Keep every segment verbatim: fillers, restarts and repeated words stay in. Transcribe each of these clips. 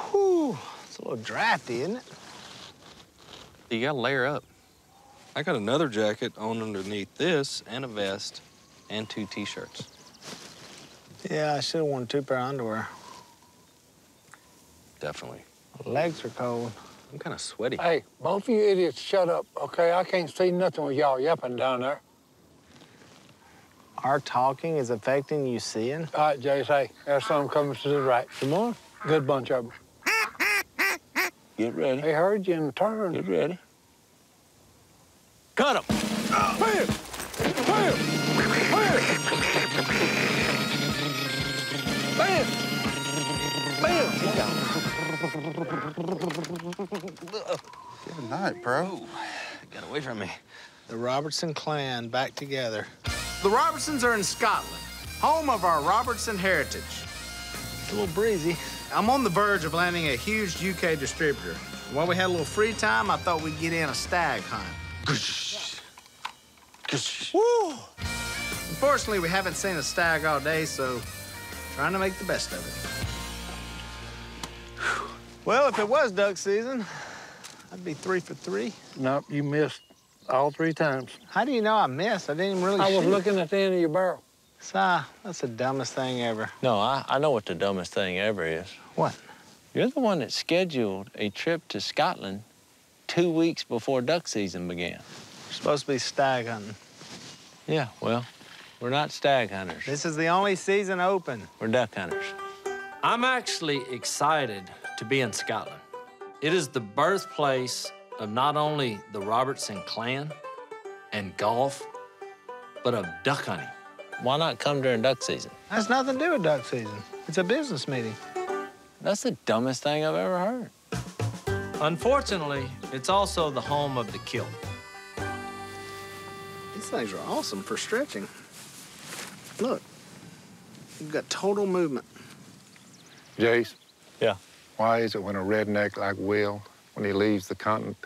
Whew, it's a little drafty, isn't it? You gotta layer up. I got another jacket on underneath this, and a vest, and two t-shirts. Yeah, I should've worn two pair of underwear. Definitely. My legs are cold. I'm kind of sweaty. Hey, both of you idiots shut up, okay? I can't see nothing with y'all yapping down there. Our talking is affecting you seeing? All right, Jase, hey, there's something coming to the right. Some more? Good bunch of them. Get ready. They heard you and turned. Get ready. Cut him! Oh. Hey! Hey! Hey! Bam! Bam! Good night, bro. Get away from me. The Robertson clan back together. The Robertsons are in Scotland, home of our Robertson heritage. It's a little breezy. I'm on the verge of landing a huge U K distributor. While we had a little free time, I thought we'd get in a stag hunt. Woo! Unfortunately, we haven't seen a stag all day, so trying to make the best of it. Whew. Well, if it was duck season, I'd be three for three. Nope, you missed all three times. How do you know I missed? I didn't even really I shoot. was looking at the end of your barrel. Si, that's the dumbest thing ever. No, I, I know what the dumbest thing ever is. What? You're the one that scheduled a trip to Scotland two weeks before duck season began. We're supposed to be stag hunting. Yeah, well, we're not stag hunters. This is the only season open. We're duck hunters. I'm actually excited to be in Scotland. It is the birthplace of not only the Robertson clan and golf, but of duck hunting. Why not come during duck season? That's nothing to do with duck season. It's a business meeting. That's the dumbest thing I've ever heard. Unfortunately, it's also the home of the kilt. These things are awesome for stretching. Look, you've got total movement. Jase? Yeah? Why is it when a redneck like Will, when he leaves the continent,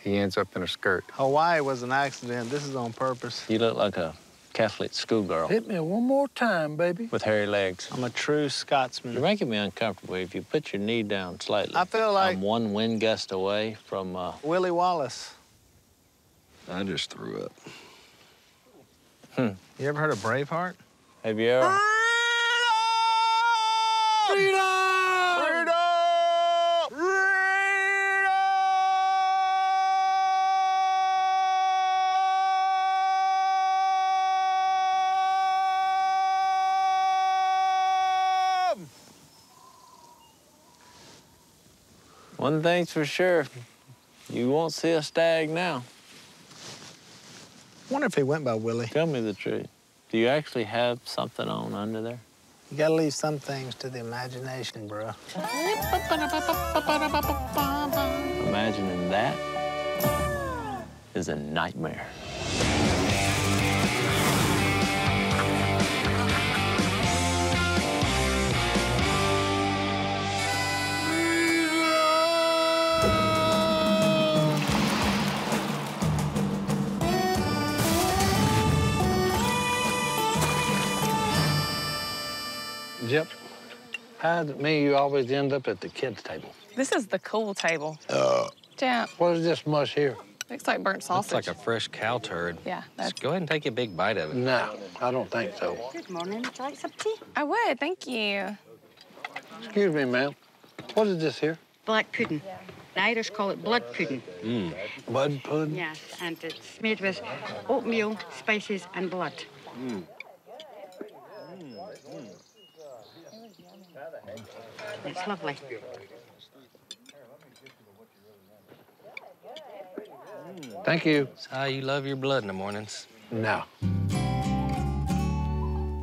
he ends up in a skirt? Hawaii was an accident. This is on purpose. You look like a Catholic schoolgirl. Hit me one more time, baby. With hairy legs. I'm a true Scotsman. You're making me uncomfortable. If you put your knee down slightly, I feel like I'm one wind gust away from uh... Willie Wallace. I just threw up. Hmm. You ever heard of Braveheart? Have you ever? Freedom! Freedom! One thing's for sure, you won't see a stag now. I wonder if he went by Willie. Tell me the truth. Do you actually have something on under there? You gotta leave some things to the imagination, bro. Imagining that is a nightmare. Jep, how is it me you always end up at the kids' table? This is the cool table. Uh, Jep. What is this mush here? Looks like burnt sausage. Looks like a fresh cow turd. Yeah. That's... Just go ahead and take a big bite of it. No, I don't think so. Good morning. Would you like some tea? I would, thank you. Excuse me, ma'am. What is this here? Black pudding. The Irish call it blood pudding. Mm. Blood pudding? Yes, and it's made with oatmeal, spices, and blood. Mm. It's lovely. Thank you. That's how you love your blood in the mornings. No.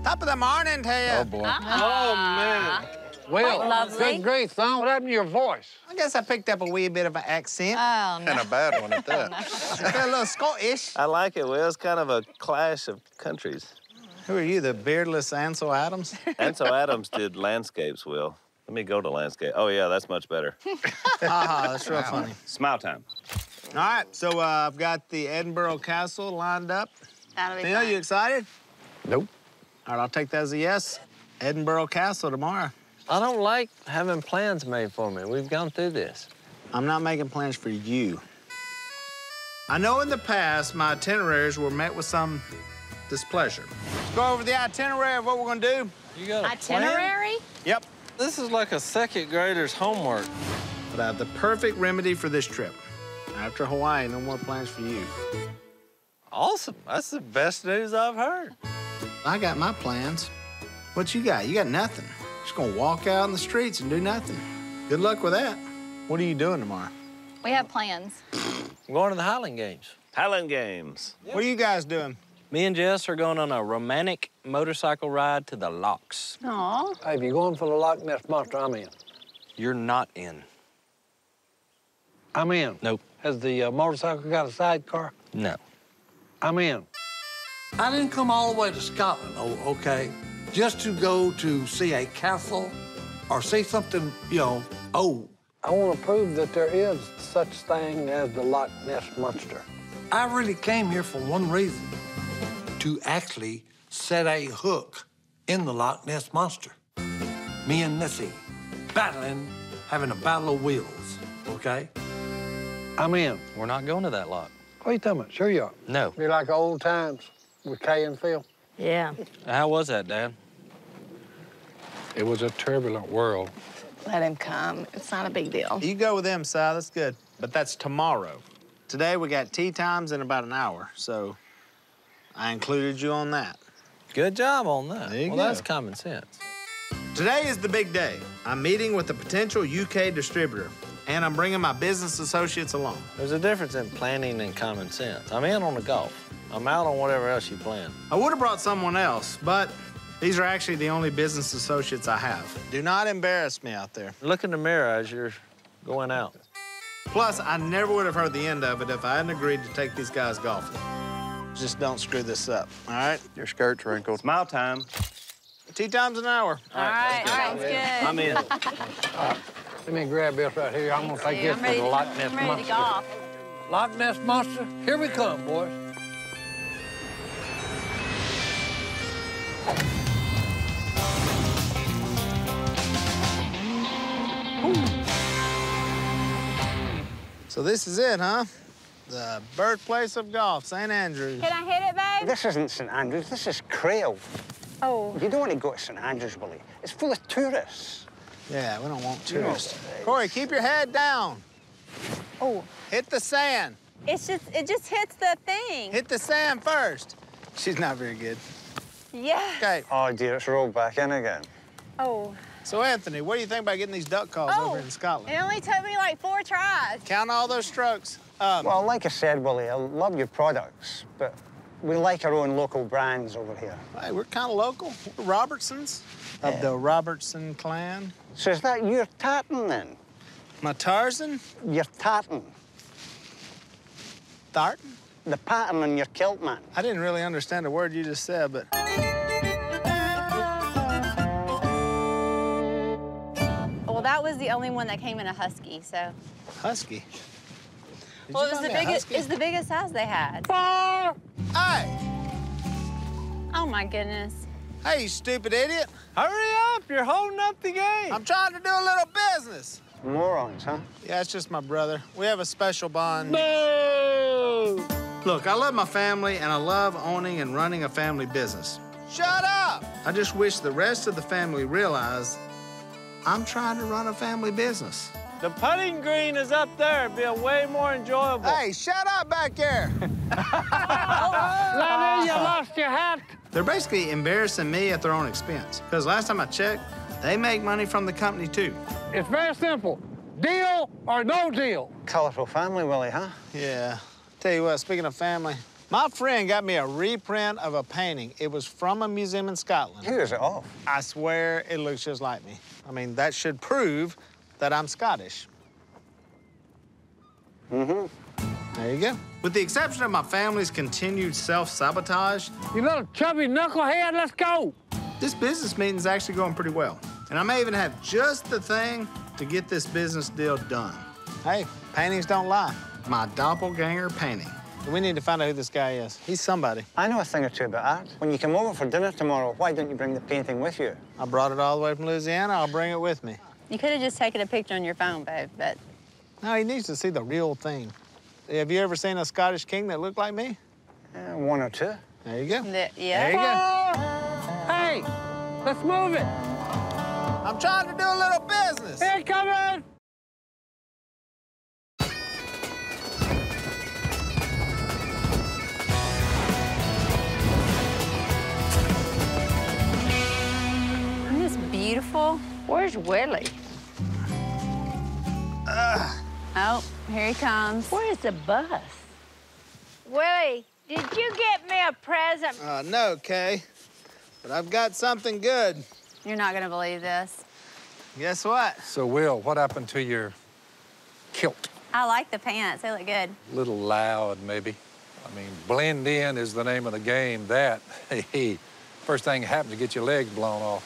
Top of the morning to you. Oh, boy. Uh-huh. Oh, man. Well, lovely. Good grief, son. What happened to your voice? I guess I picked up a wee bit of an accent. Oh, no. And a bad one at that. A little Scottish. I like it, Will. It's kind of a clash of countries. Who are you, the beardless Ansel Adams? Ansel Adams did landscapes, Will. Let me go to landscape. Oh, yeah, that's much better. Ah, that's real funny. Smile time. All right, so uh, I've got the Edinburgh Castle lined up. That'll be Theo, fine. You excited? Nope. All right, I'll take that as a yes. Edinburgh Castle tomorrow. I don't like having plans made for me. We've gone through this. I'm not making plans for you. I know in the past my itineraries were met with some displeasure. Let's go over the itinerary of what we're gonna do. You got a itinerary? Plan? Yep. This is like a second grader's homework. But I have the perfect remedy for this trip. After Hawaii, no more plans for you. Awesome. That's the best news I've heard. I got my plans. What you got? You got nothing. Just gonna walk out in the streets and do nothing. Good luck with that. What are you doing tomorrow? We have plans. I'm going to the Highland Games. Highland Games. Yep. What are you guys doing? Me and Jess are going on a romantic motorcycle ride to the Locks. Aw. Hey, if you're going for the Loch Ness Monster, I'm in. You're not in. I'm in. Nope. Has the uh, motorcycle got a sidecar? No. I'm in. I didn't come all the way to Scotland, oh, okay, just to go to see a castle or see something, you know, old. I want to prove that there is such thing as the Loch Ness Monster. I really came here for one reason, to actually set a hook in the Loch Ness Monster. Me and Nessie battling, having a battle of wills, okay? I'm in. We're not going to that loch. What are you talking about? Sure you are. No. You're like old times with Kay and Phil. Yeah. How was that, Dad? It was a turbulent world. Let him come. It's not a big deal. You go with him, Si. That's good. But that's tomorrow. Today, we got tea times in about an hour, so I included you on that. Good job on that. There you well, go. That's common sense. Today is the big day. I'm meeting with a potential U K distributor, and I'm bringing my business associates along. There's a difference in planning and common sense. I'm in on the golf. I'm out on whatever else you plan. I would have brought someone else, but these are actually the only business associates I have. Do not embarrass me out there. Look in the mirror as you're going out. Plus, I never would have heard the end of it if I hadn't agreed to take these guys golfing. Just don't screw this up, all right? Your skirt's wrinkled. It's my time. Two times an hour. All right, all right, that's all right, good. That's good. I'm in. All right, let me grab this right here. I'm going to take this for the Loch Ness Monster. I'm ready to golf. Loch Ness Monster, here we come, boys. So this is it, huh? The birthplace of golf, Saint Andrews. Can I hit it, babe? This isn't Saint Andrews, this is Crail. Oh. You don't want to go to Saint Andrews, Willie. It's full of tourists. Yeah, we don't want tourists. No. Corey, keep your head down. Oh. Hit the sand. It's just, it just hits the thing. Hit the sand first. She's not very good. Yeah. Okay. Oh, dear, it's rolled back in again. Oh. So, Anthony, what do you think about getting these duck calls oh, over in Scotland? It only took me like four tries. Count all those strokes. Um, well, like I said, Willie, I love your products, but we like our own local brands over here. Hey, we're kind of local. We're Robertsons yeah. of the Robertson clan. So is that your tartan, then? My Tarzan? Your tartan. Tartan? The pattern on your kilt, man. I didn't really understand a word you just said, but... Well, that was the only one that came in a husky, so. Husky? Did well, it was the biggest. It's the biggest size they had. Hey! Oh my goodness! Hey, you stupid idiot! Hurry up! You're holding up the game. I'm trying to do a little business. Morons, huh? Yeah, it's just my brother. We have a special bond. No! Look, I love my family, and I love owning and running a family business. Shut up! I just wish the rest of the family realized I'm trying to run a family business. The putting green is up there. It'd be a way more enjoyable. Hey, shut up back there. Lonnie, you lost your hat. They're basically embarrassing me at their own expense. Because last time I checked, they make money from the company, too. It's very simple. Deal or no deal. Colorful family, Willie, huh? Yeah. Tell you what, speaking of family, my friend got me a reprint of a painting. It was from a museum in Scotland. Who is it off? I swear it looks just like me. I mean, that should prove that I'm Scottish. Mm-hmm. There you go. With the exception of my family's continued self-sabotage. You little chubby knucklehead, let's go. This business meeting's actually going pretty well. And I may even have just the thing to get this business deal done. Hey, paintings don't lie. My doppelganger painting. We need to find out who this guy is. He's somebody. I know a thing or two about art. When you come over for dinner tomorrow, why don't you bring the painting with you? I brought it all the way from Louisiana. I'll bring it with me. You could have just taken a picture on your phone, babe, but... No, he needs to see the real thing. Have you ever seen a Scottish king that looked like me? Uh, one or two. There you go. The, yeah. There you go. Hey, let's move it. I'm trying to do a little business. They're coming. Isn't this beautiful? Where's Willie? Uh. Oh, here he comes. Where's the bus? Willie, did you get me a present? Uh, no, Kay, but I've got something good. You're not gonna believe this. Guess what? So, Will, what happened to your kilt? I like the pants, they look good. A little loud, maybe. I mean, blend in is the name of the game. That, hey, first thing that happens, you get your legs blown off.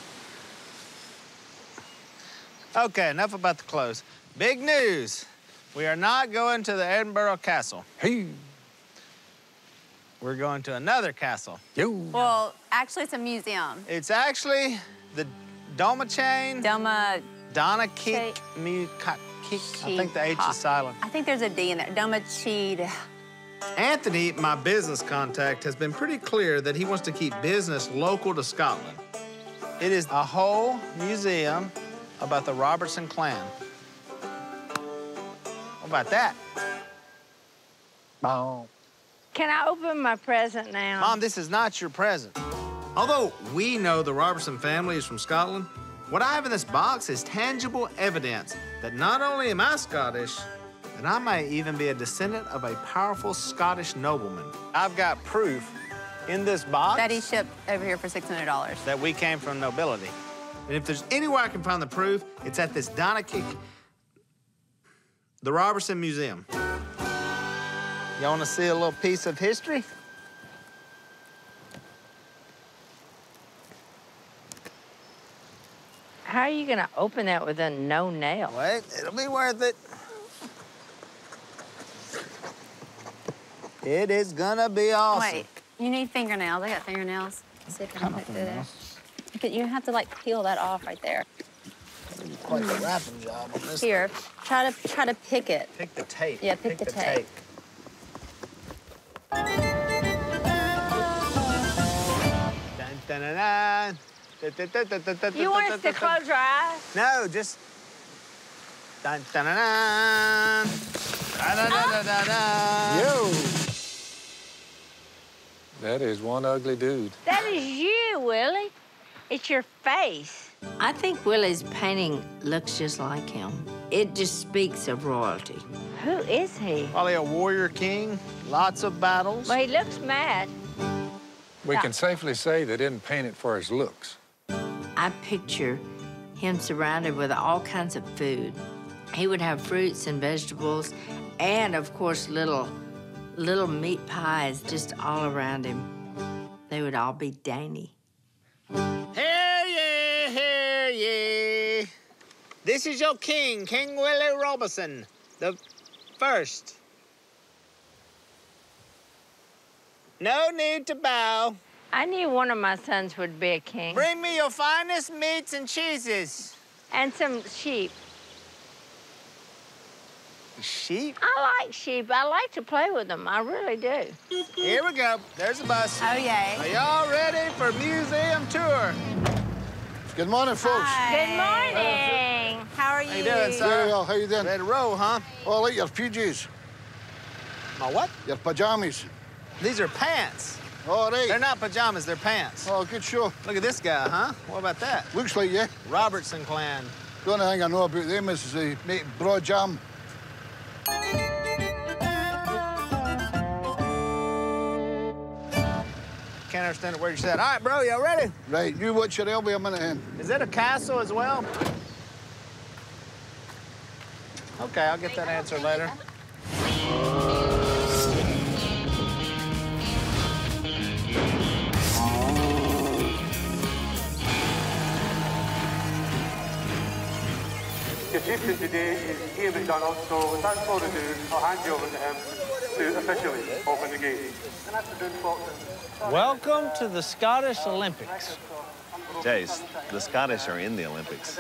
Okay, enough about the clothes. Big news. We are not going to the Edinburgh Castle. Hey. We're going to another castle. Yo. Well, actually, it's a museum. It's actually the Doma Chee. Doma. Dona Chee. Chee. I think the H is silent. I think there's a D in there. Doma Chee. Anthony, my business contact, has been pretty clear that he wants to keep business local to Scotland. It is a whole museum about the Robertson clan. How about that? Mom. Can I open my present now? Mom, this is not your present. Although we know the Robertson family is from Scotland, what I have in this box is tangible evidence that not only am I Scottish, but I may even be a descendant of a powerful Scottish nobleman. I've got proof in this box. That he shipped over here for six hundred dollars. That we came from nobility. And if there's anywhere I can find the proof, it's at this Dona Chee. The Robertson Museum. You want to see a little piece of history? How are you going to open that with a no nail? Wait, it'll be worth it. It is going to be awesome. Wait, you need fingernails. I got fingernails. Let's see if I can put through there. You have to, like, peel that off right there. Quite a wrapping job on this. Here, thing. try to try to pick it. Pick the tape. Yeah, pick, pick the, the tape. tape. You want us to close our eyes? No, just. Dun, dun, dun, dun. Da, da, da, da, da, da. Yo. That is one ugly dude. That is you, Willie. It's your face. I think Willie's painting looks just like him. It just speaks of royalty. Who is he? Probably a warrior king, lots of battles. Well, he looks mad. We can safely say they didn't paint it for his looks. I picture him surrounded with all kinds of food. He would have fruits and vegetables and, of course, little, little meat pies just all around him. They would all be dainty. Hear ye, hear ye. This is your king, King Willie Robertson, the first. No need to bow. I knew one of my sons would be a king. Bring me your finest meats and cheeses. And some sheep. Sheep? I like sheep. I like to play with them. I really do. Here we go. There's the bus. Oh, yay. Are y'all ready for museum tour? Good morning, folks. Hi. Good morning. How are you? How you doing, sir? Very well. How you doing? Ready to roll, huh? Oh, I like your P Js. My what? Your pajamas. These are pants. All right. They're not pajamas. They're pants. Oh, good show. Look at this guy, huh? What about that? Looks like, yeah. Robertson clan. The only thing I know about them is they make broad jam. Can't understand a word you said. All right, bro, y'all ready? Right, you watch your elbow a minute in. Is it a castle as well? Okay, I'll get that answer later. Egyptian today is Ian McDonald, so without further ado, I'll hand you over to him to officially open the gate. Welcome to the Scottish Olympics. Jase, the Scottish are in the Olympics.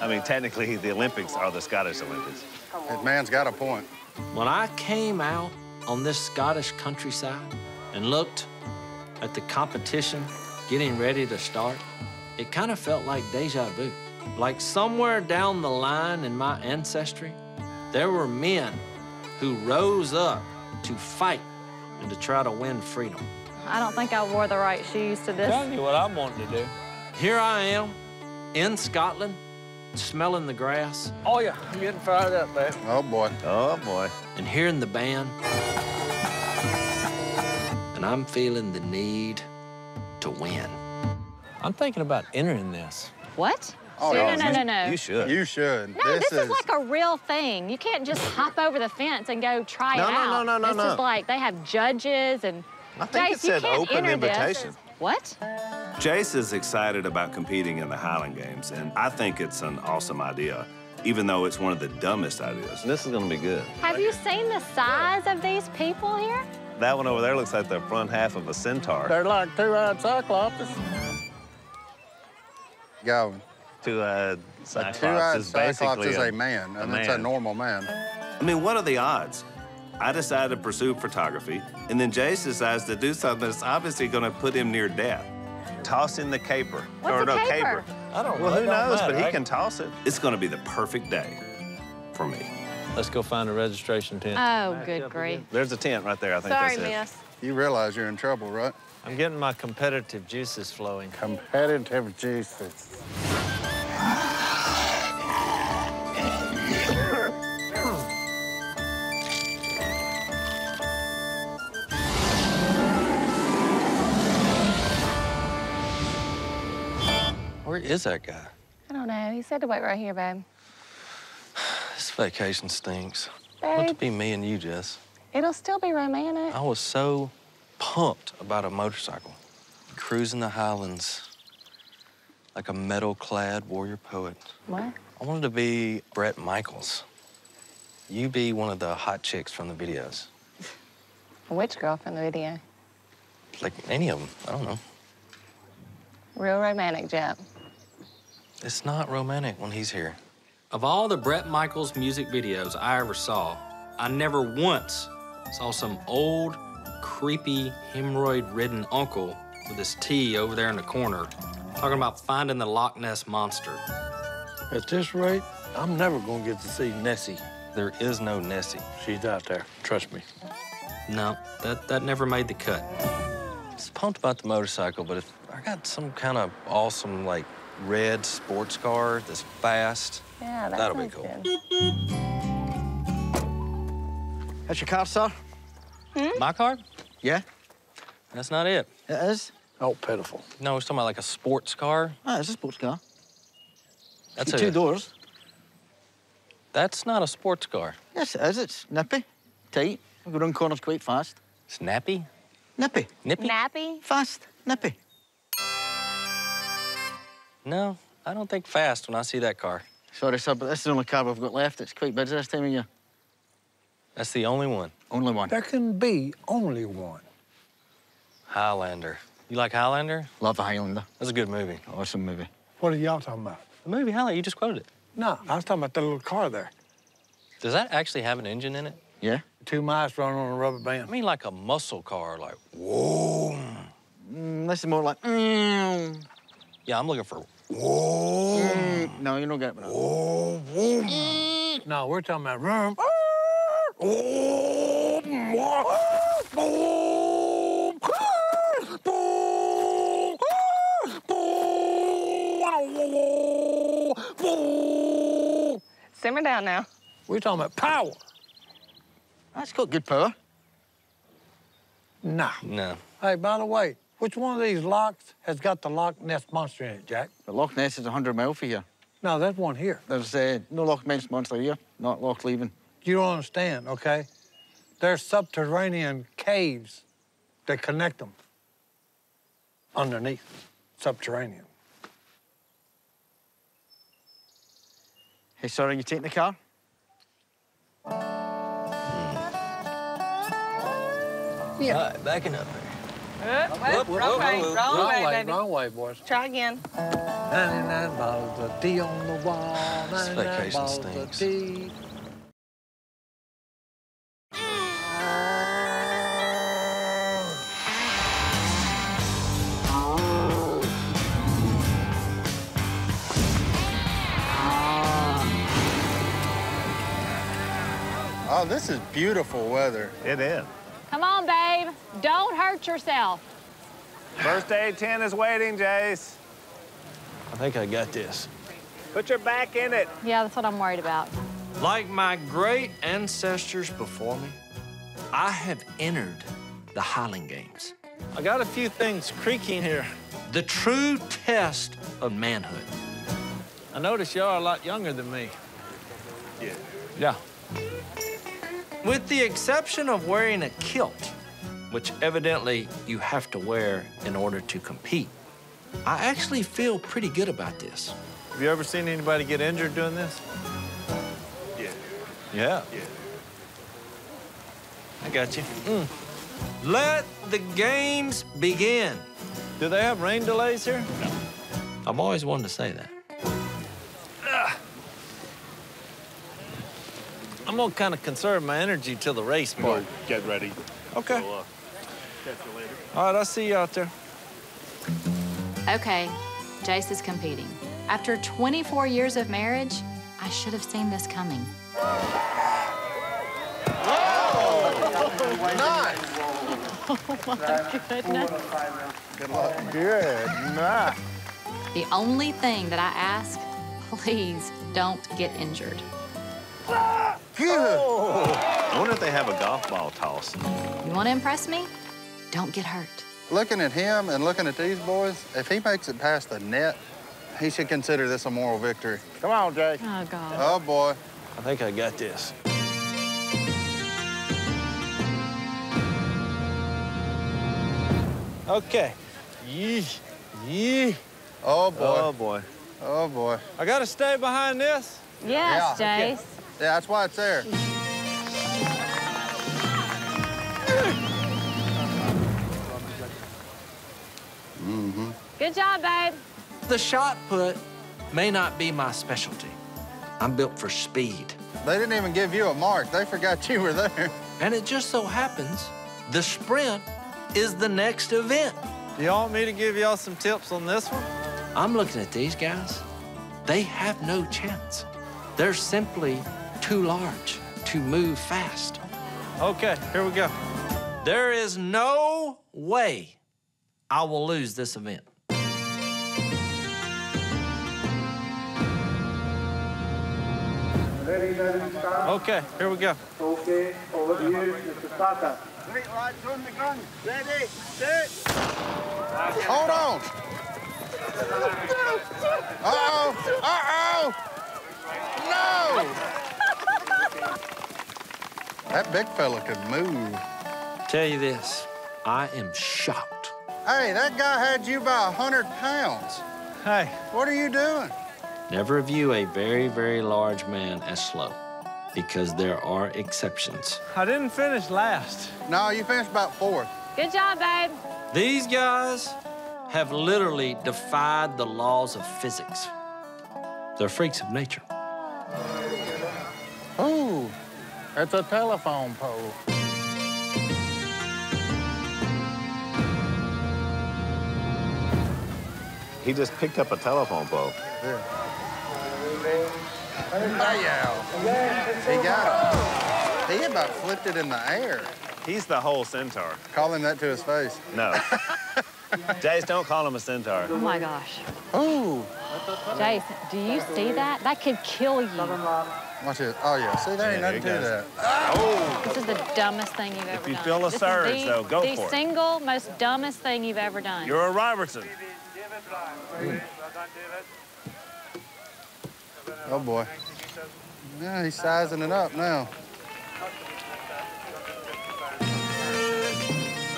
I mean, technically, the Olympics are the Scottish Olympics. That man's got a point. When I came out on this Scottish countryside and looked at the competition getting ready to start, it kind of felt like deja vu. Like somewhere down the line in my ancestry, there were men who rose up to fight and to try to win freedom. I don't think I wore the right shoes to this. Tell you what I'm wanting to do. Here I am, in Scotland, smelling the grass. Oh, yeah, I'm getting fired up, man. Oh, boy. Oh, boy. And hearing the band. And I'm feeling the need to win. I'm thinking about entering this. What? Oh, no, no, no, no. You should. You should. No, this, this is... is like a real thing. You can't just hop over the fence and go try no, it out. No, no, no, no, this no. This is like, they have judges and... I think Jase, it said open invitation. This. What? Jase is excited about competing in the Highland Games, and I think it's an awesome idea, even though it's one of the dumbest ideas. This is gonna be good. Have like, you seen the size of these people here? That one over there looks like the front half of a centaur. They're like two-eyed cyclops. Go. Two-eyed cyclops, two-eyed is, cyclops is a, a man, and a man. It's a normal man. I mean, what are the odds? I decided to pursue photography, and then Jase decides to do something that's obviously going to put him near death. Tossing the caper. What's or a no, caper? caper? I don't know. Well, who knows, matter, but he right? can toss it. It's going to be the perfect day for me. Let's go find a registration tent. Oh, right, good grief. There's a tent right there, I think Sorry, that's it. Sorry, miss. You realize you're in trouble, right? I'm getting my competitive juices flowing. Competitive juices. Where is that guy? I don't know. He said to wait right here, babe. This vacation stinks. Babe. Want to be me and you, Jess. It'll still be romantic. I was so pumped about a motorcycle. Cruising the Highlands like a metal-clad warrior poet. What? I wanted to be Bret Michaels. You be one of the hot chicks from the videos. Which girl from the video? Like any of them. I don't know. Real romantic, Jep. It's not romantic when he's here. Of all the Bret Michaels music videos I ever saw, I never once saw some old, creepy, hemorrhoid-ridden uncle with his tea over there in the corner talking about finding the Loch Ness Monster. At this rate, I'm never gonna get to see Nessie. There is no Nessie. She's out there, trust me. No, that, that never made the cut. I was pumped about the motorcycle, but if I got some kind of awesome, like, red sports car that's fast. Yeah, that that'll be cool. Good. That's your card, sir? Hmm? My card? Yeah. That's not it. It is? Oh, pitiful. No, it's talking about like a sports car. Oh, it's a sports car. That's it. Two doors. That's not a sports car. Yes, it is. It's nippy, tight. We go round corners quite fast. It's nappy? Nippy. Nippy? Nappy? Fast, nippy. No, I don't think fast when I see that car. Sorry, sir, but that's the only car we've got left. It's quite busy this time of year. That's the only one? Only one. There can be only one. Highlander. You like Highlander? Love the Highlander. That's a good movie. Awesome movie. What are y'all talking about? The movie Highlander, you just quoted it. No, I was talking about the little car there. Does that actually have an engine in it? Yeah. Two mice running on a rubber band. I mean like a muscle car, like, whoa. Mm, this is more like, mm. Yeah, I'm looking for. Whoa. Mm. No, you don't get it. Whoa. Whoa. Mm. No, we're talking about room. Simmer down now. We're talking about power. That's got good power. No. No. Hey, by the way, which one of these locks has got the Loch Ness Monster in it, Jack? The Loch Ness is one hundred miles from here. No, there's one here. There's uh, no Loch Ness Monster here, not Loch Leven. You don't understand, OK? There's subterranean caves that connect them underneath, subterranean. Hey, sorry, are you taking the car? Yeah. Right, backing up there. Whoop, whoop, wrong way, wrong way, baby. Wrong way, boys. Try again. ninety-nine bottles of tea on the wall. This vacation bottles stinks. Oh, this is beautiful weather. It is. Come on, babe. Don't hurt yourself. First aid tent is waiting, Jase. I think I got this. Put your back in it. Yeah, that's what I'm worried about. Like my great ancestors before me, I have entered the Highland Games. I got a few things creaking here. The true test of manhood. I notice you are a lot younger than me. Yeah. Yeah. With the exception of wearing a kilt, which evidently you have to wear in order to compete, I actually feel pretty good about this. Have you ever seen anybody get injured doing this? Yeah. Yeah? Yeah. I got you. Mm. Let the games begin. Do they have rain delays here? No. I've always wanted to say that. I'm gonna kind of conserve my energy till the race part. Get ready. Okay. We'll, uh, catch you later. All right, I'll see you out there. Okay, Jase is competing. After twenty-four years of marriage, I should have seen this coming. Oh, nice. Oh my goodness. Good luck. Good night. The only thing that I ask, please don't get injured. Oh. I wonder if they have a golf ball toss. You want to impress me? Don't get hurt. Looking at him and looking at these boys, if he makes it past the net, he should consider this a moral victory. Come on, Jay. Oh, God. Oh, boy. I think I got this. OK. Yee. Yee. Oh, boy. Oh, boy. Oh, boy. I got to stay behind this? Yes, yeah. Jase. Yeah, that's why it's there. Mm-hmm. Good job, babe. The shot put may not be my specialty. I'm built for speed. They didn't even give you a mark. They forgot you were there. And it just so happens the sprint is the next event. Do you want me to give y'all some tips on this one? I'm looking at these guys. They have no chance. They're simply too large to move fast. Okay, here we go. There is no way I will lose this event. Okay, here we go. Okay, over to you, Mister Tata. Right, lads, on the gun. Ready, set. Hold on. Uh-oh, uh-oh. No! That big fella could move. Tell you this, I am shocked. Hey, that guy had you by one hundred pounds. Hey. What are you doing? Never view a very, very large man as slow, because there are exceptions. I didn't finish last. No, you finished about fourth. Good job, babe. These guys have literally defied the laws of physics. They're freaks of nature. Ooh, that's a telephone pole. He just picked up a telephone pole. Yeah. Hey, he got it. He about flipped it in the air. He's the whole centaur. Call him that to his face. No. Jase, don't call him a centaur. Oh, my gosh. Ooh. Jase, do you see that? That could kill you. Watch it. Oh, yeah. See, there ain't nothing to that. Oh. This is the dumbest thing you've ever done. If you feel a surge, though, go for it. The single most dumbest thing you've ever done. You're a Robertson. Mm. Oh, boy. Yeah, he's sizing it up now.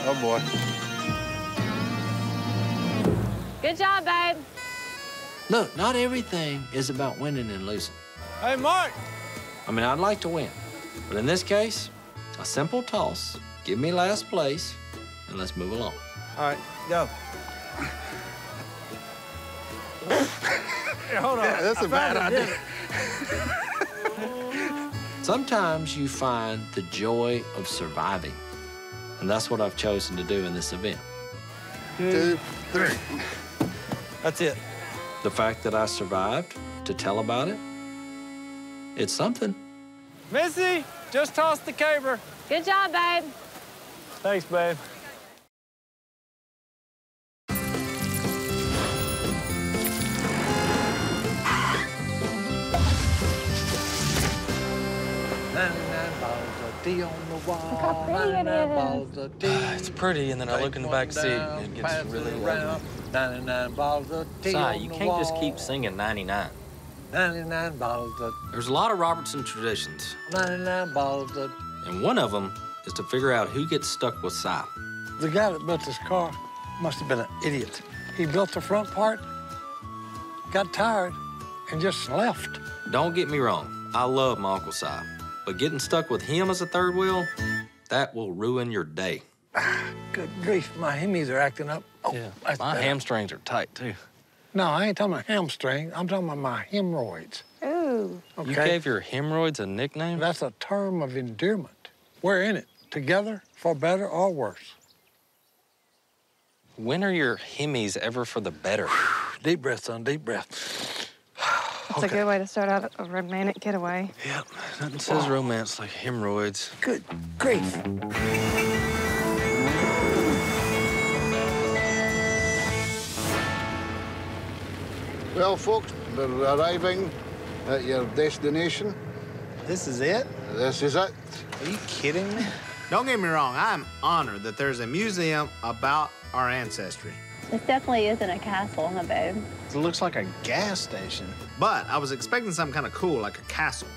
Oh, boy. Good job, babe. Look, not everything is about winning and losing. Hey, Mark! I mean, I'd like to win, but in this case, a simple toss, give me last place, and let's move along. All right, go. Hey, hold on. Yeah, that's I a bad idea. Sometimes you find the joy of surviving, and that's what I've chosen to do in this event. Two, three. That's it. The fact that I survived to tell about it, it's something. Missy, just tossed the caber. Good job, babe. Thanks, babe. On the wall. Nine nine balls of tea. It's pretty, and then I look in the back seat and it gets really loud. ninety-nine balls of tea. Si, you can't just keep singing ninety-nine. ninety-nine balls of tea. There's a lot of Robertson traditions. ninety-nine balls of tea. And one of them is to figure out who gets stuck with Si. The guy that built this car must have been an idiot. He built the front part, got tired, and just left. Don't get me wrong, I love my Uncle Si. But getting stuck with him as a third wheel, that will ruin your day. Ah, good grief, my himmies are acting up. Oh, yeah, my better. Hamstrings are tight, too. No, I ain't talking about hamstrings. I'm talking about my hemorrhoids. Ooh. Okay. You gave your hemorrhoids a nickname? That's a term of endearment. We're in it, together, for better or worse. When are your himmies ever for the better? Deep breath, son, deep breath. That's okay. A good way to start out a romantic getaway. Yep, nothing says wow. Romance like hemorrhoids. Good grief. Well, folks, we're arriving at your destination. This is it? This is it. Are you kidding me? Don't get me wrong, I'm honored that there's a museum about our ancestry. This definitely isn't a castle, huh, babe? It looks like a gas station. But I was expecting something kind of cool, like a castle.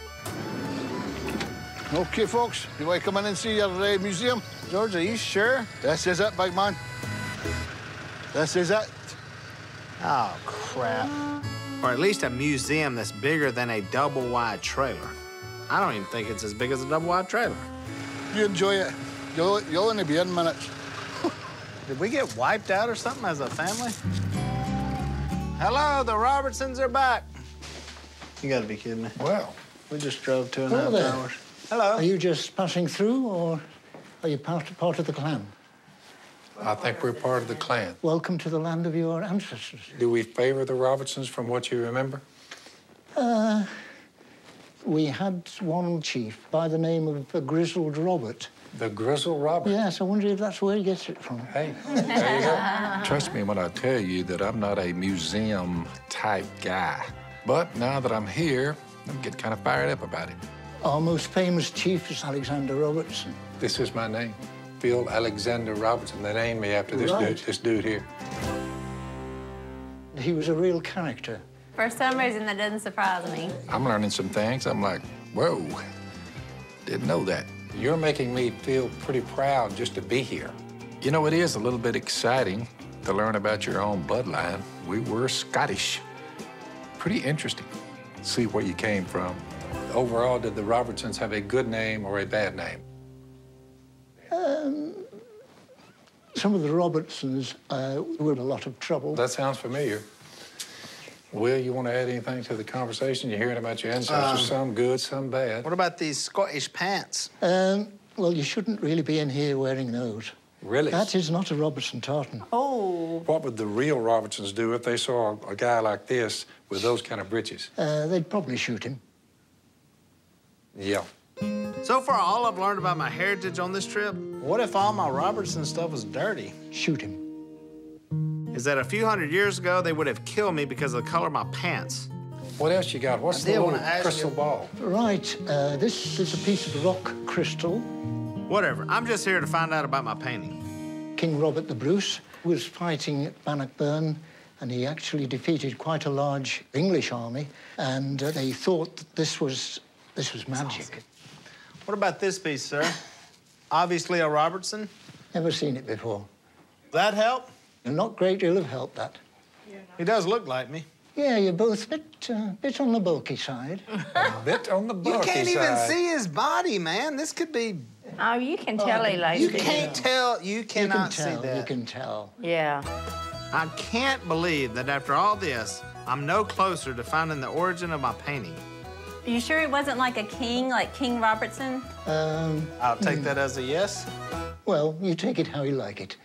Okay, folks, you want to come in and see your uh, museum? George, are you sure? This is it, big man. This is it. Oh, crap. Or at least a museum that's bigger than a double-wide trailer. I don't even think it's as big as a double-wide trailer. You enjoy it. You'll, you'll only be in minutes. Did we get wiped out or something as a family? Hello, the Robertsons are back. You gotta be kidding me. Well. We just drove two and a half hours. Hello. Are you just passing through, or are you part, part of the clan? I think we're part of the clan. Welcome to the land of your ancestors. Do we favor the Robertsons from what you remember? Uh, we had one chief by the name of Grizzled Robert. The Grizzled Robert? Yes, I wonder if that's where he gets it from. Hey, there you go. Trust me when I tell you that I'm not a museum-type guy. But now that I'm here, I'm getting kind of fired up about it. Our most famous chief is Alexander Robertson. This is my name, Phil Alexander Robertson. They named me after this right. dude, this dude here. He was a real character. For some reason, that doesn't surprise me. I'm learning some things. I'm like, whoa, didn't know that. You're making me feel pretty proud just to be here. You know, it is a little bit exciting to learn about your own bloodline. We were Scottish. Pretty interesting. See where you came from. Overall, did the Robertsons have a good name or a bad name? Um, some of the Robertsons uh, were in a lot of trouble. That sounds familiar. Will, you want to add anything to the conversation? You're hearing about your ancestors, um, some good, some bad. What about these Scottish pants? Um, well, you shouldn't really be in here wearing those. Really? That is not a Robertson tartan. Oh. What would the real Robertsons do if they saw a guy like this with those kind of breeches? Uh, they'd probably shoot him. Yeah. So far, all I've learned about my heritage on this trip, what if all my Robertson stuff was dirty? Shoot him. Is that a few hundred years ago, they would have killed me because of the color of my pants. What else you got? What's the little crystal ball? Right, uh, this is a piece of rock crystal. Whatever, I'm just here to find out about my painting. King Robert the Bruce was fighting at Bannockburn, and he actually defeated quite a large English army, and uh, they thought that this was, this was magic. Awesome. What about this piece, sir? Obviously a Robertson? Never seen it before. That help? Not a great deal of help, that. He does look like me. Yeah, you're both a bit, uh, bit on the bulky side. A bit on the bulky side. You can't even side. see his body, man. This could be... Oh, you can tell oh, he likes it. You can't tell. You cannot you can tell, see that. You can tell. Yeah. I can't believe that after all this, I'm no closer to finding the origin of my painting. Are you sure it wasn't like a king, like King Robertson? Um... I'll take mm. that as a yes. Well, you take it how you like it.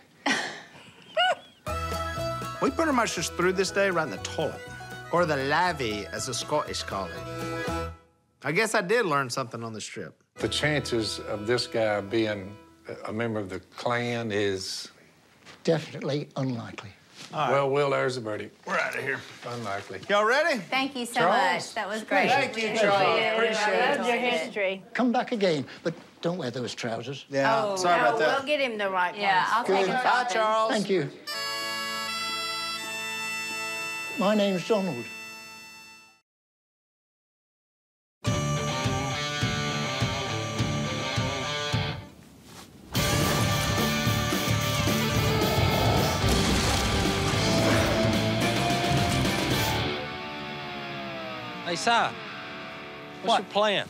We pretty much just threw this day right in the toilet. Or the lavvy, as the Scottish call it. I guess I did learn something on this trip. The chances of this guy being a member of the clan is... Definitely unlikely. All right. Well, Will, there's the verdict. We're out of here. Unlikely. Y'all ready? Thank you so Charles. much. That was great. Thank you, Charles. Appreciate, Appreciate it. I loved your history. Come back again, but don't wear those trousers. Yeah, oh, sorry no, about that. We'll get him the right yeah, ones. Yeah, I'll Good. take him. Bye, Charles. Thank you. My name's Donald. Hey, Si, what's what? your plan?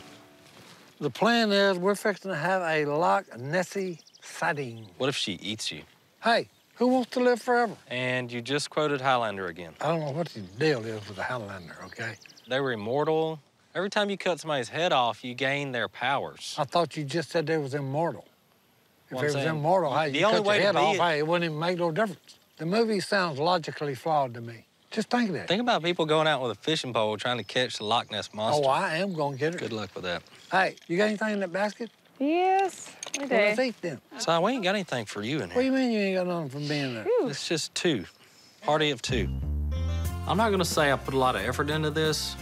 The plan is we're fixing to have a Loch Nessie sighting. What if she eats you? Hey, who wants to live forever? And you just quoted Highlander again. I don't know what the deal is with the Highlander, okay? They were immortal. Every time you cut somebody's head off, you gain their powers. I thought you just said they was immortal. If well, it was saying, immortal, hey, you cut your head off, it... hey, it wouldn't even make no difference. The movie sounds logically flawed to me. Just think of that. Think about people going out with a fishing pole trying to catch the Loch Ness Monster. Oh, I am going to get it. Good luck with that. Hey, you got anything in that basket? Yes, we do. Well, let's eat them. Si, we ain't got anything for you in here. What do you mean you ain't got nothing from being there? Whew. It's just two. Party of two. I'm not going to say I put a lot of effort into this,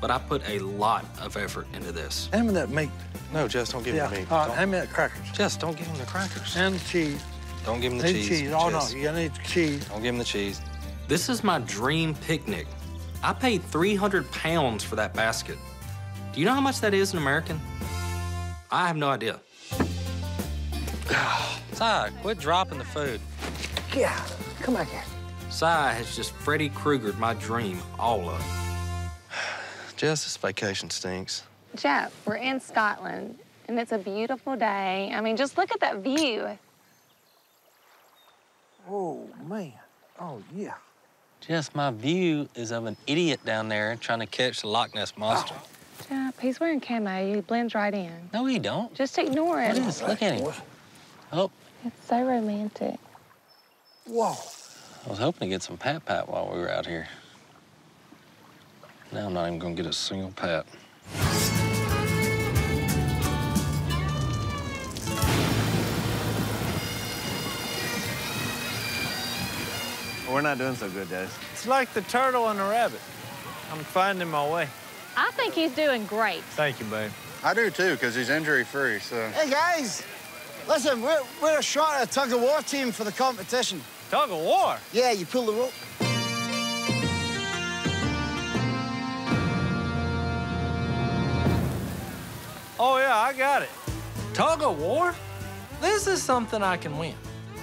but I put a lot of effort into this. Hand me that meat. No, Jess, don't give yeah. him the meat. All right, hand me that crackers. Jess, don't give him the crackers. And the cheese. Don't give him the need cheese. cheese. Oh, Jess. no, you need the cheese. Don't give him the cheese. This is my dream picnic. I paid three hundred pounds for that basket. Do you know how much that is in American? I have no idea. Si, quit dropping the food. Yeah, come back here. Si has just Freddy Kruegered my dream all up. Jess, this vacation stinks. Jep, we're in Scotland, and it's a beautiful day. I mean, just look at that view. Oh, man. Oh, yeah. Jess, my view is of an idiot down there trying to catch the Loch Ness Monster. Oh. Jep, he's wearing camo. He blends right in. No, he don't. Just ignore it. Look, look at him. Oh. It's so romantic. Whoa. I was hoping to get some pat-pat while we were out here. Now I'm not even going to get a single pat. We're not doing so good, Jase. It's like the turtle and the rabbit. I'm finding my way. I think he's doing great. Thank you, babe. I do, too, because he's injury-free, so... Hey, guys, listen, we're, we're a shot at a tug-of-war team for the competition. Tug-of-war? Yeah, you pull the rope. Oh, yeah, I got it. Tug-of-war? This is something I can win.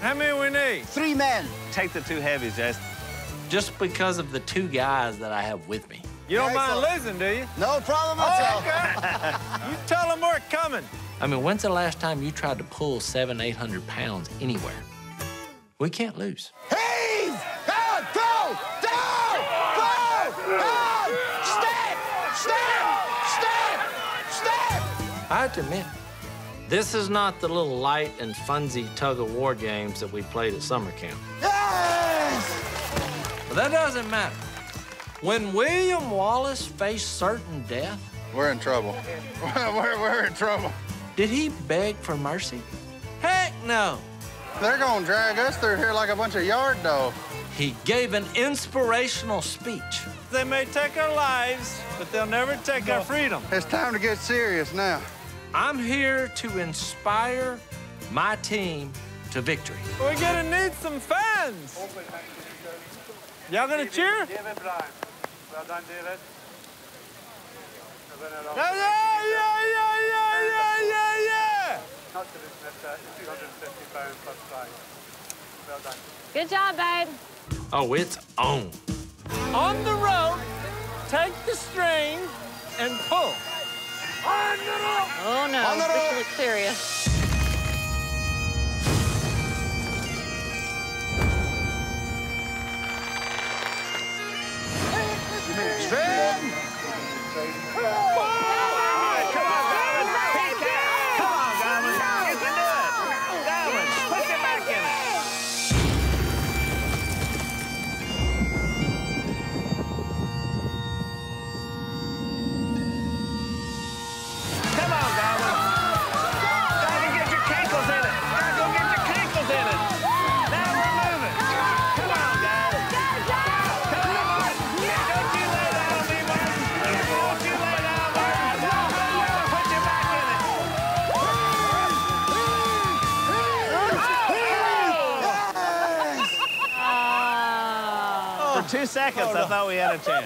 How many we need? Three men. Take the two heavies, Jess. Just because of the two guys that I have with me. You don't mind losing, do you? No problem at all. Okay. You tell them we're coming. I mean, when's the last time you tried to pull seven, eight hundred pounds anywhere? We can't lose. Heave! Down! Go! Down! Go! Down! Step! Step! Step! Step! I have to admit, this is not the little light and funsy tug-of-war games that we played at summer camp. Yes! But that doesn't matter. When William Wallace faced certain death... We're in trouble. We're, we're in trouble. Did he beg for mercy? Heck no! They're gonna drag us through here like a bunch of yard dogs. He gave an inspirational speech. They may take our lives, but they'll never take no. our freedom. It's time to get serious now. I'm here to inspire my team to victory. We're gonna need some fans. Y'all gonna cheer? David Bryan. Well done, David. Yeah, yeah, yeah, yeah, yeah, yeah, yeah! Not to this mister, two hundred fifty pounds plus prize. Well done. Good job, babe. Oh, it's on. On the rope, take the string and pull. On the rope! Oh no, on the rope. This looks serious. String! Oh. Two seconds, oh, no. I thought we had a chance.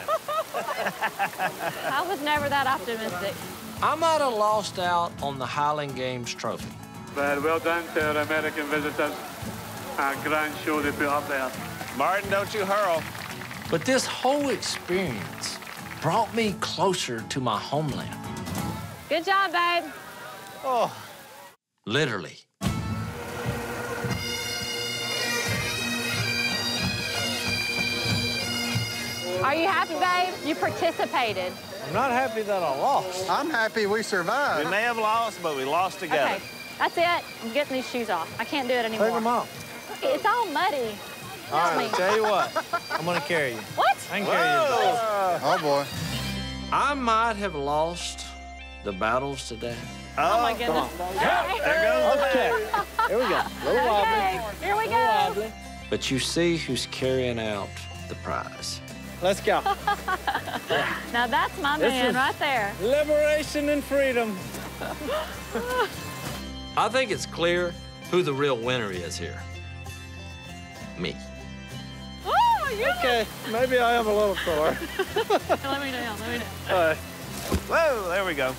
I was never that optimistic. I might have lost out on the Highland Games trophy. But well done to our American visitors. A grand show they put up there. Martin, don't you hurl. But this whole experience brought me closer to my homeland. Good job, babe. Oh. Literally. Are you happy, babe? You participated. I'm not happy that I lost. I'm happy we survived. We may have lost, but we lost together. Okay, that's it. I'm getting these shoes off. I can't do it anymore. Take them off. It's all muddy. All right, me. I'll tell you what. I'm going to carry you. What? I can Whoa. carry you. Uh, oh, boy. I might have lost the battles today. Oh, oh my goodness. Yeah, there goes the Okay. Here we go. A little okay. wobbly. Here we go. Wobbly. But you see who's carrying out the prize. Let's go. Now that's my this man right there. Liberation and freedom. I think it's clear who the real winner is here. Me. Oh, yeah. Okay, maybe I have a little car. Let me down, let me down. All right. Whoa, there we go.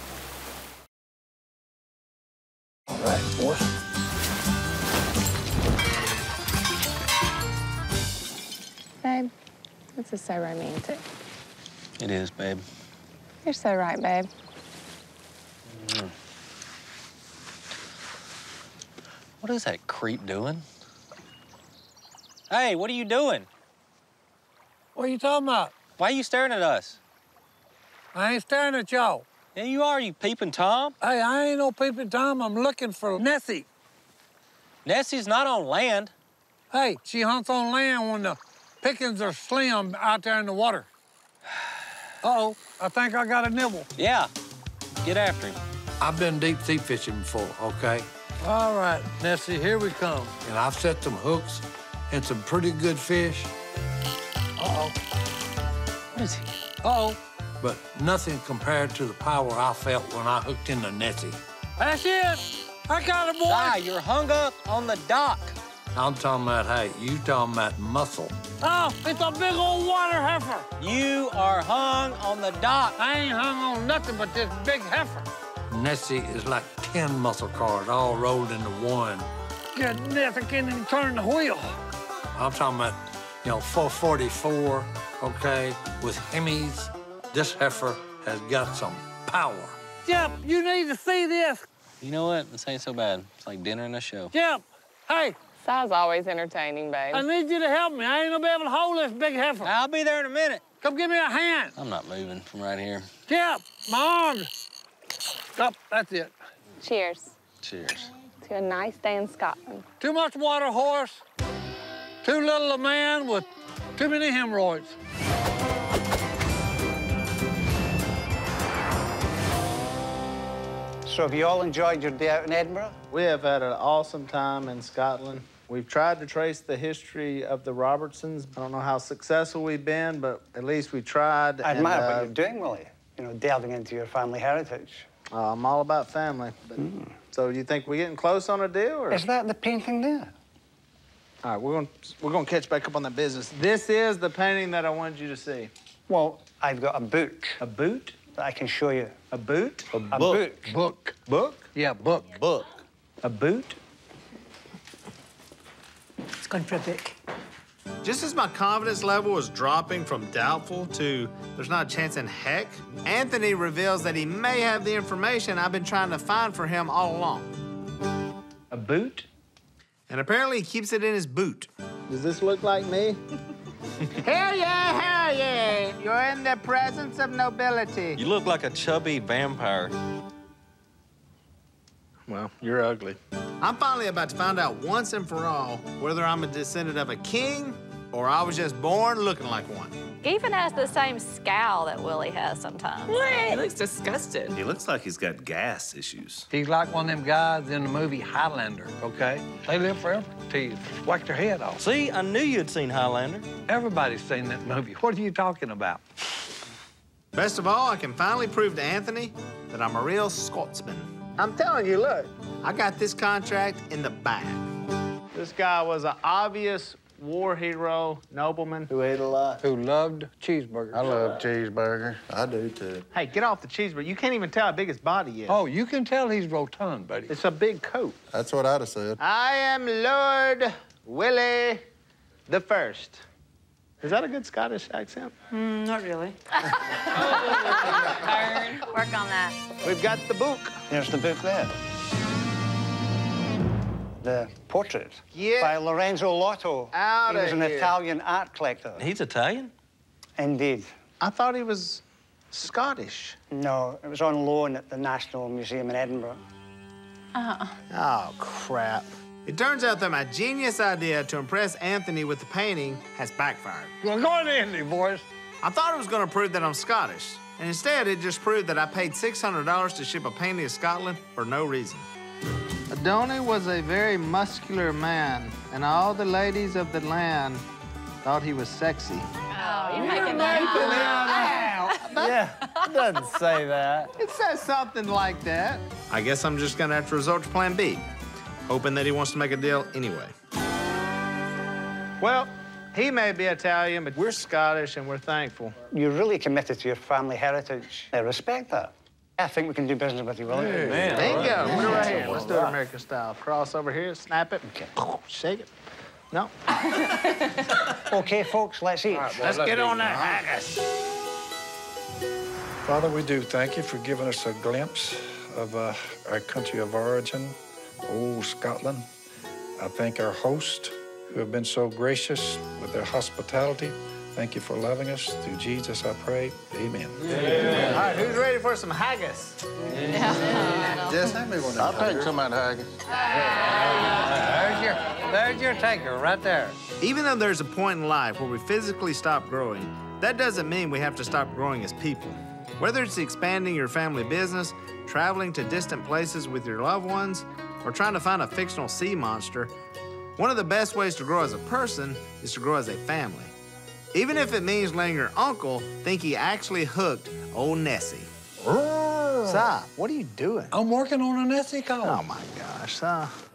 All right, boys. Babe. This is so romantic. It is, babe. You're so right, babe. Mm. What is that creep doing? Hey, what are you doing? What are you talking about? Why are you staring at us? I ain't staring at y'all. Yeah, you are, you peeping Tom. Hey, I ain't no peeping Tom. I'm looking for Nessie. Nessie's not on land. Hey, she hunts on land when the pickings are slim out there in the water. Uh-oh, I think I got a nibble. Yeah, get after him. I've been deep sea fishing before, okay? All right, Nessie, here we come. And I've set some hooks and some pretty good fish. Uh-oh. What is he? Uh-oh. But nothing compared to the power I felt when I hooked into Nessie. That's it. I got a boy. Ah, you're hung up on the dock. I'm talking about, hey, you talking about muscle. Oh, it's a big old water heifer. You are hung on the dock. I ain't hung on nothing but this big heifer. Nessie is like ten muscle cars all rolled into one. Goodness, I can't even turn the wheel. I'm talking about, you know, four forty-four, okay, with Hemis. This heifer has got some power. Jep, you need to see this. You know what? This ain't so bad. It's like dinner and a show. Jep, hey. Si's always entertaining, babe. I need you to help me. I ain't gonna be able to hold this big heifer. I'll be there in a minute. Come give me a hand. I'm not moving from right here. Yep, my arms. Stop, that's it. Cheers. Cheers. To a nice day in Scotland. Too much water horse, too little a man with too many hemorrhoids. So have you all enjoyed your day out in Edinburgh? We have had an awesome time in Scotland. We've tried to trace the history of the Robertsons. I don't know how successful we've been, but at least we tried. I admire and, uh, what you're doing, Willie. You know, delving into your family heritage. Uh, I'm all about family. But, mm. So you think we're getting close on a deal, or? Is that the painting there? All right, we're gonna, we're gonna catch back up on that business. This is the painting that I wanted you to see. Well, I've got a book. A boot? That I can show you. A boot? A, a book. book. Book. Book? Yeah, book. Book. A boot? It's gone for a book. Just as my confidence level was dropping from doubtful to there's not a chance in heck, Anthony reveals that he may have the information I've been trying to find for him all along. A boot? And apparently he keeps it in his boot. Does this look like me? Hell yeah, hell yeah! You're in the presence of nobility. You look like a chubby vampire. Well, you're ugly. I'm finally about to find out once and for all whether I'm a descendant of a king or I was just born looking like one. He even has the same scowl that Willie has sometimes. What? He looks disgusted. He looks like he's got gas issues. He's like one of them guys in the movie Highlander, okay? They live forever till you whack their head off. See, I knew you'd seen Highlander. Everybody's seen that movie. What are you talking about? Best of all, I can finally prove to Anthony that I'm a real Scotsman. I'm telling you, look, I got this contract in the bag. This guy was an obvious war hero, nobleman. Who ate a lot. Who loved cheeseburgers. I love cheeseburger. I do, too. Hey, get off the cheeseburger. You can't even tell how big his body is. Oh, you can tell he's rotund, buddy. It's a big coat. That's what I'd have said. I am Lord Willie the First. Is that a good Scottish accent? Mm, not really. Oh, work on that. We've got the book. There's the book there. The portrait yeah. by Lorenzo Lotto. Out he was an here. Italian art collector. He's Italian? Indeed. I thought he was Scottish. No, it was on loan at the National Museum in Edinburgh. Uh-huh. Oh, crap. It turns out that my genius idea to impress Anthony with the painting has backfired. Well, go on, Anthony, boys. I thought it was going to prove that I'm Scottish, and instead it just proved that I paid six hundred dollars to ship a painting to Scotland for no reason. Adoni was a very muscular man, and all the ladies of the land thought he was sexy. Oh, you're, you're making that out. Out. Yeah, it doesn't say that. It says something like that. I guess I'm just going to have to resort to plan B, hoping that he wants to make a deal anyway. Well, he may be Italian, but we're Scottish, and we're thankful. You're really committed to your family heritage. I respect that. I think we can do business with you, Willie. Hey, man. Bingo. Right. Yeah. We're right here. Let's do it American style. Cross over here, snap it. Okay. Shake it. No. Okay, folks, let's eat. Right, boys, let's, let's get on that haggis. Father, we do thank you for giving us a glimpse of uh, our country of origin, old Scotland. I thank our hosts who have been so gracious with their hospitality. Thank you for loving us. Through Jesus, I pray. Amen. Yeah. Yeah. All right, who's ready for some haggis? Yeah. Jess, hand me one. I'll take some of that haggis. Ah. There's your, there's your taker right there. Even though there's a point in life where we physically stop growing, that doesn't mean we have to stop growing as people. Whether it's expanding your family business, traveling to distant places with your loved ones, or trying to find a fictional sea monster, one of the best ways to grow as a person is to grow as a family. Even if it means letting your uncle think he actually hooked old Nessie. Oh. Si, what are you doing? I'm working on a Nessie call. Oh, my gosh, Si.